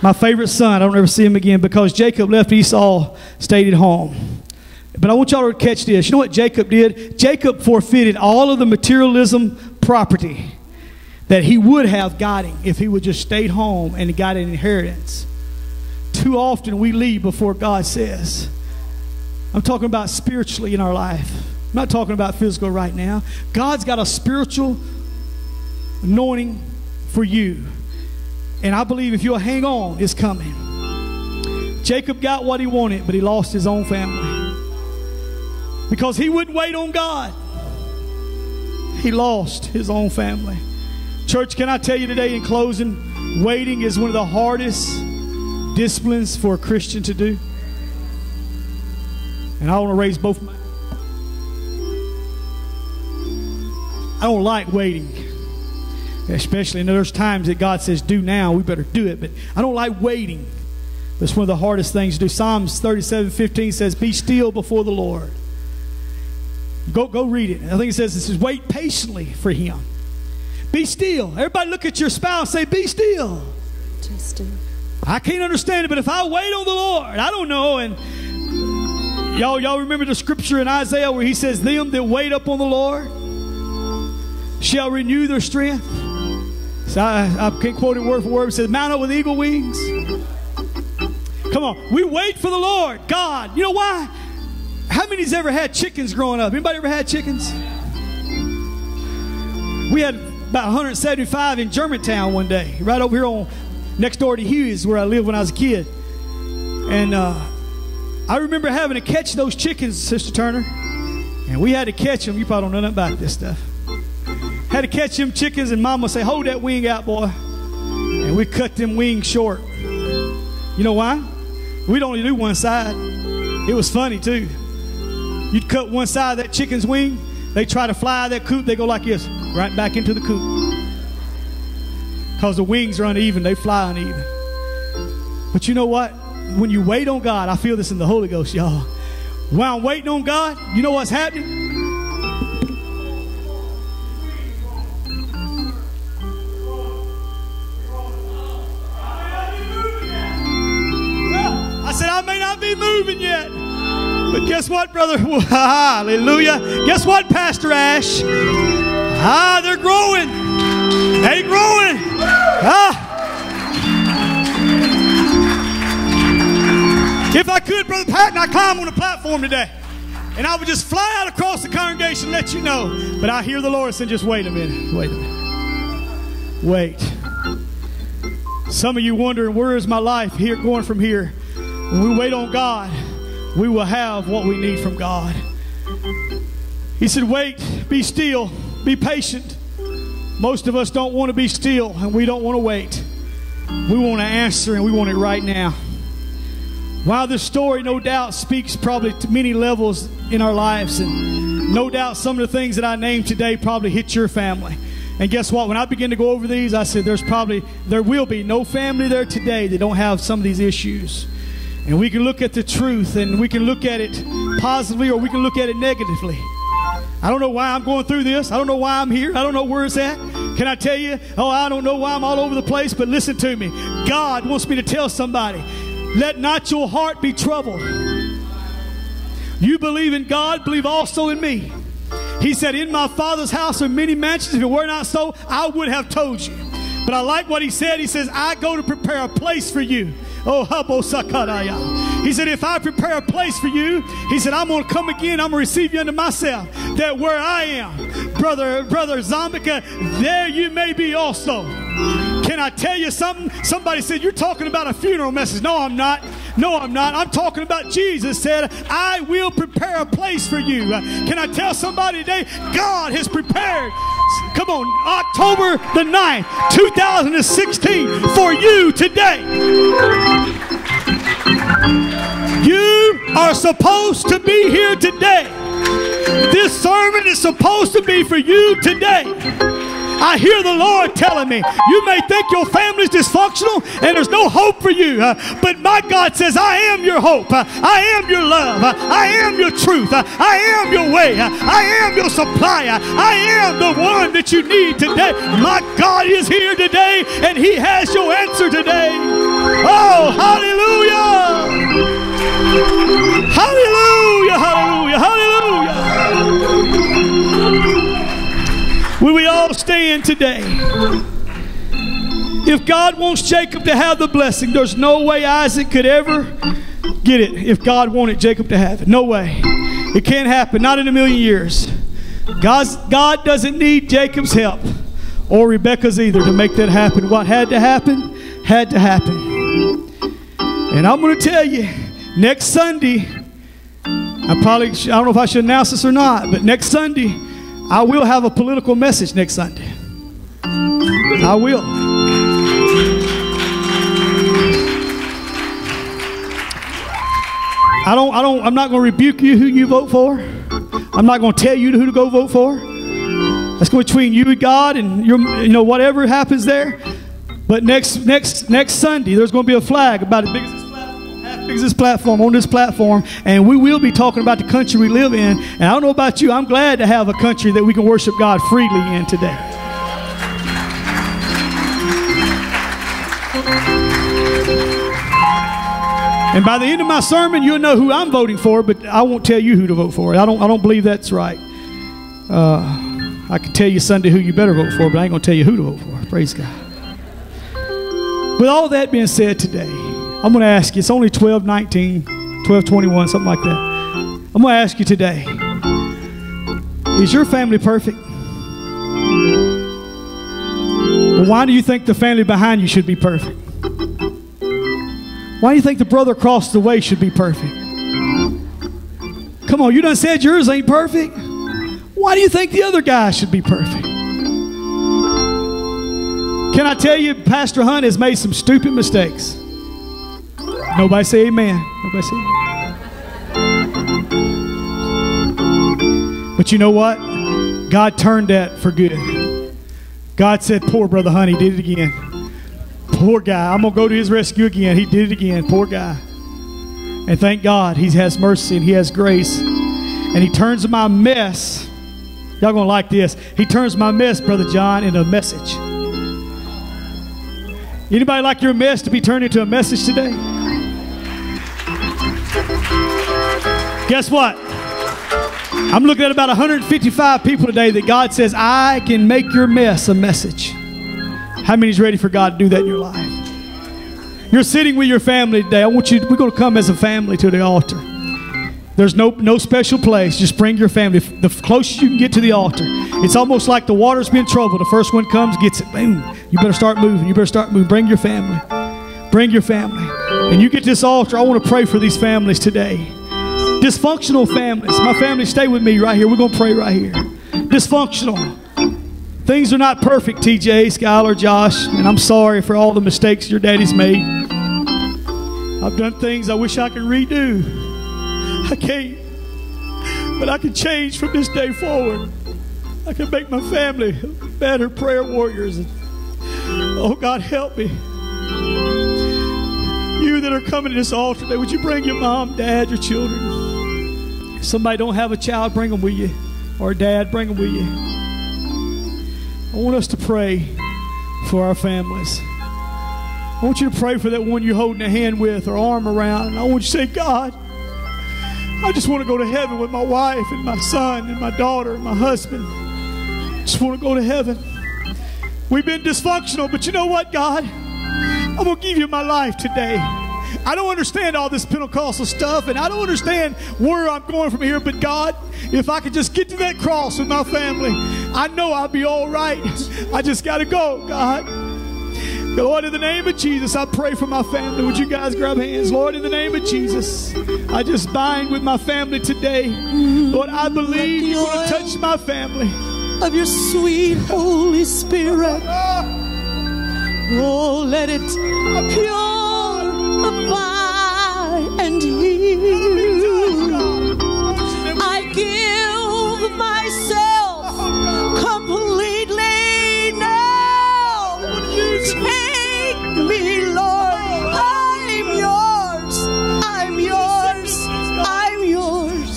My favorite son, I don't ever see him again because Jacob left Esau, stayed at home. But I want y'all to catch this. You know what Jacob did? Jacob forfeited all of the materialism property that he would have gotten if he would just stayed home and got an inheritance. Too often we leave before God says. I'm talking about spiritually in our life. I'm not talking about physical right now. God's got a spiritual anointing for you. And I believe if you'll hang on, it's coming. Jacob got what he wanted, but he lost his own family. Because he wouldn't wait on God. He lost his own family. Church, can I tell you today in closing, waiting is one of the hardest disciplines for a Christian to do. And I want to raise both my hands. I don't like waiting. Especially, and there's times that God says, do now, we better do it. But I don't like waiting. That's one of the hardest things to do. Psalms 37:15 says, be still before the Lord. Go read it. I think it says, this is wait patiently for Him. Be still. Everybody look at your spouse and say, be still. Just still. I can't understand it, but if I wait on the Lord, I don't know. And y'all remember the scripture in Isaiah where he says, them that wait upon the Lord shall renew their strength. So I can't quote it word for word. It says, mount up with eagle wings. Come on. We wait for the Lord, God. You know why? How many's ever had chickens growing up? Anybody ever had chickens? We had about 175 in Germantown one day, right over here on next door to Hughes, where I lived when I was a kid. And I remember having to catch those chickens, Sister Turner. And we had to catch them. You probably don't know nothing about this stuff. Had to catch them chickens, and Mama would say, hold that wing out, boy. And we cut them wings short. You know why? We'd only do one side. It was funny, too. You'd cut one side of that chicken's wing. They try to fly that coop. They go like this, right back into the coop. Because the wings are uneven. They fly uneven. But you know what? When you wait on God, I feel this in the Holy Ghost, y'all. When I'm waiting on God, you know what's happening? Moving yet, but guess what, brother? Hallelujah. Guess what, Pastor Ash? They're growing. They growing. If I could, Brother Patton, I'd climb on the platform today and I would just fly out across the congregation and let you know. But I hear the Lord saying, just wait a minute, wait a minute, wait. Some of you wondering, where is my life here going from here? When we wait on God, we will have what we need from God. He said, wait, be still, be patient. Most of us don't want to be still, and we don't want to wait. We want to answer, and we want it right now. While this story, no doubt, speaks probably to many levels in our lives, and no doubt some of the things that I named today probably hit your family. And guess what? When I begin to go over these, I said, there will be no family there today that don't have some of these issues. And we can look at the truth, and we can look at it positively, or we can look at it negatively. I don't know why I'm going through this. I don't know why I'm here. I don't know where it's at. Can I tell you? Oh, I don't know why I'm all over the place, but listen to me. God wants me to tell somebody, let not your heart be troubled. You believe in God, believe also in me. He said, in my Father's house are many mansions. If it were not so, I would have told you. But I like what he said. He says, I go to prepare a place for you. Oh, Habo Sakaraya. He said, if I prepare a place for you, he said, I'm going to come again. I'm going to receive you unto myself, that where I am, Brother Zambica, there you may be also. Can I tell you something? Somebody said, you're talking about a funeral message. No, I'm not. No, I'm not. I'm talking about Jesus said, I will prepare a place for you. Can I tell somebody today, God has prepared, come on, October the 9th, 2016 for you today. You are supposed to be here today. This sermon is supposed to be for you today. I hear the Lord telling me, you may think your family's dysfunctional and there's no hope for you, but my God says, I am your hope. I am your love. I am your truth. I am your way. I am your supplier. I am the one that you need today. My God is here today, and He has your answer today. Oh, hallelujah! Hallelujah, hallelujah, hallelujah! Will we all stand today? If God wants Jacob to have the blessing, there's no way Isaac could ever get it if God wanted Jacob to have it. No way. It can't happen. Not in a million years. God doesn't need Jacob's help or Rebecca's either to make that happen. What had to happen, had to happen. And I'm going to tell you, next Sunday, I don't know if I should announce this or not, but next Sunday, I will have a political message next Sunday. I will. I'm not going to rebuke you who you vote for. I'm not going to tell you who to go vote for. That's between you and God and your, whatever happens there. But next Sunday, there's going to be a flag about as big as this platform, half big as this platform, on this platform, and we will be talking about the country we live in. And I don't know about you, I'm glad to have a country that we can worship God freely in today. And by the end of my sermon, you'll know who I'm voting for, but I won't tell you who to vote for. I don't believe that's right. I can tell you Sunday who you better vote for, but I ain't going to tell you who to vote for. Praise God. With all that being said today, I'm going to ask you, it's only 12:19, 12:21, something like that. I'm going to ask you today, is your family perfect? Well, why do you think the family behind you should be perfect? Why do you think the brother across the way should be perfect? Come on, you done said yours ain't perfect. Why do you think the other guy should be perfect? Can I tell you, Pastor Hunt has made some stupid mistakes. Nobody say amen. Nobody say amen. But you know what? God turned that for good. God said, poor Brother Hunt, he did it again. Poor guy. I'm going to go to his rescue again. He did it again. Poor guy. And thank God he has mercy and he has grace. And he turns my mess. Y'all going to like this. He turns my mess, Brother John, into a message. Anybody like your mess to be turned into a message today? Guess what? I'm looking at about 155 people today that God says, I can make your mess a message. How many is ready for God to do that in your life? You're sitting with your family today. We're going to come as a family to the altar. There's no special place. Just bring your family. The closest you can get to the altar. It's almost like the water's been troubled. The first one comes, gets it. Boom. You better start moving. You better start moving. Bring your family. Bring your family. And you get this altar. I want to pray for these families today. Dysfunctional families. My family, stay with me right here. We're going to pray right here. Dysfunctional. Things are not perfect, TJ, Skylar, Josh, and I'm sorry for all the mistakes your daddy's made. I've done things I wish I could redo. I can't, but I can change from this day forward. I can make my family better prayer warriors. Oh, God, help me. You that are coming to this altar today, would you bring your mom, dad, your children? If somebody don't have a child, bring them with you. Or a dad, bring them with you. I want us to pray for our families. I want you to pray for that one you're holding a hand with or arm around. And I want you to say, God, I just want to go to heaven with my wife and my son and my daughter and my husband. Just want to go to heaven. We've been dysfunctional, but you know what, God? I'm going to give you my life today. I don't understand all this Pentecostal stuff, and I don't understand where I'm going from here, but God, if I could just get to that cross with my family, I know I'll be all right. I just got to go, God. Lord, in the name of Jesus, I pray for my family. Would you guys grab hands? Lord, in the name of Jesus, I just bind with my family today. Lord, I believe you're going to touch my family. Of your sweet Holy Spirit. Oh, let it pure. And heal. I give myself completely now. Take me, Lord. I'm yours. I'm yours. I'm yours.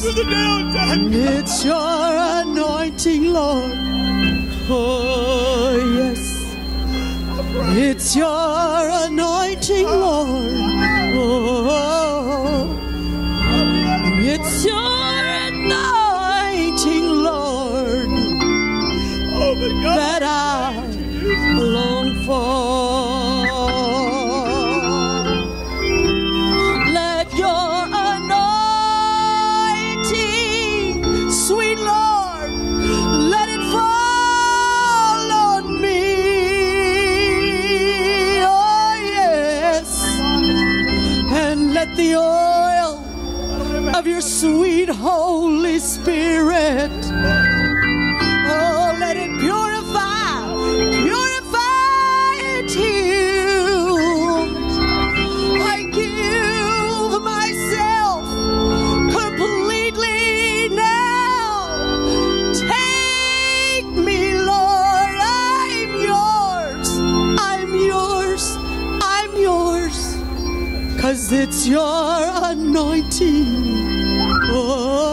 And it's your anointing, Lord. Oh, yes. It's your anointing, Lord. Oh, it's your anointing, Lord, that I long for. Let your anointing, sweet Lord, let it fall. The oil of your sweet Holy Spirit. Oh, let it purify, purify and heal. I give myself completely now. Take me, 'cause it's your anointing. Oh.